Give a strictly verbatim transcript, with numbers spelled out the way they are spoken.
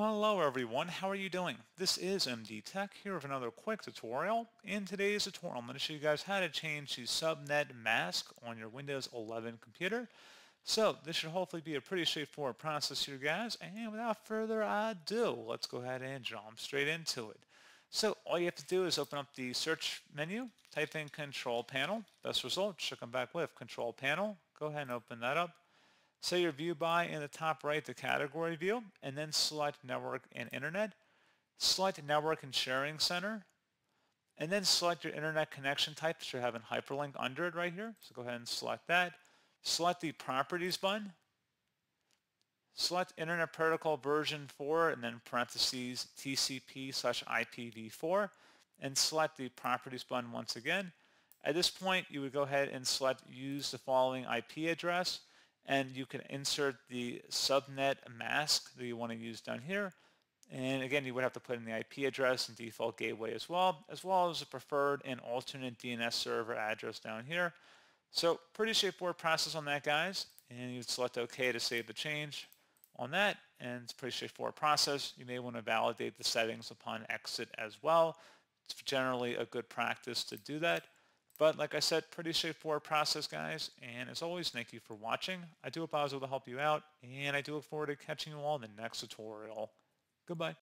Hello everyone, how are you doing? This is M D Tech here with another quick tutorial. In today's tutorial, I'm going to show you guys how to change the subnet mask on your Windows eleven computer. So this should hopefully be a pretty straightforward process here, guys. And without further ado, let's go ahead and jump straight into it. So all you have to do is open up the search menu, type in Control Panel, best result should come back with Control Panel. Go ahead and open that up. Set your view by in the top right, the category view, and then select Network and Internet. Select Network and Sharing Center, and then select your internet connection type that you have a hyperlink under it right here. So go ahead and select that. Select the Properties button. Select Internet Protocol version four, and then parentheses T C P slash I P v four, and select the Properties button once again. At this point, you would go ahead and select Use the following I P address, and you can insert the subnet mask that you want to use down here. And again, you would have to put in the I P address and default gateway as well, as well as a preferred and alternate D N S server address down here. So pretty straightforward process on that, guys. And you'd select OK to save the change on that. And it's a pretty straightforward process. You may want to validate the settings upon exit as well. It's generally a good practice to do that. But like I said, pretty straightforward process, guys. And as always, thank you for watching. I do hope I was able to help you out, and I do look forward to catching you all in the next tutorial. Goodbye.